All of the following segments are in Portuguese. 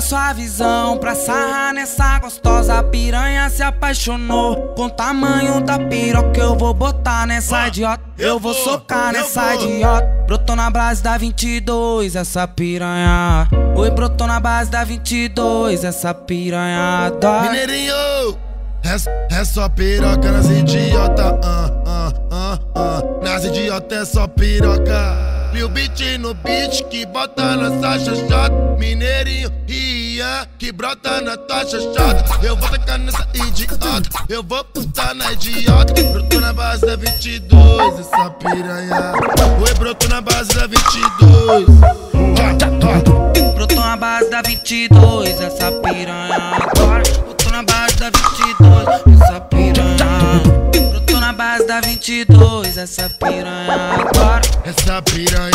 mudar sua visão pra sarrar nessa gostosa piranha. Se apaixonou com o tamanho da piroca que eu vou botar nessa idiota. Eu vou socar nessa idiota. Brotou na base da 22 essa piranha. Oi, brotou na base da 22 essa piranha. Mineirinho, é só piroca nas idiota. Nas idiota é só piroca. Meu beat no beat que bota na taxa chata. Mineirinho, ia que brota na taxa chata. Eu vou tacar nessa idiota, eu vou putar na idiota. Broto na base da 22, essa piranha. Oi, broto na base da 22. Broto na base da 22, essa piranha. Broto na base da 22, essa piranha. Brotou na base da 22, essa piranha agora. Essa piranha,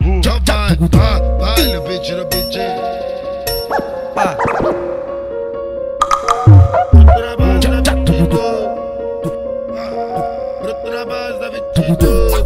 então vai, vai, meu beat no beat. Brotou na base da 22, brotou na base da 22.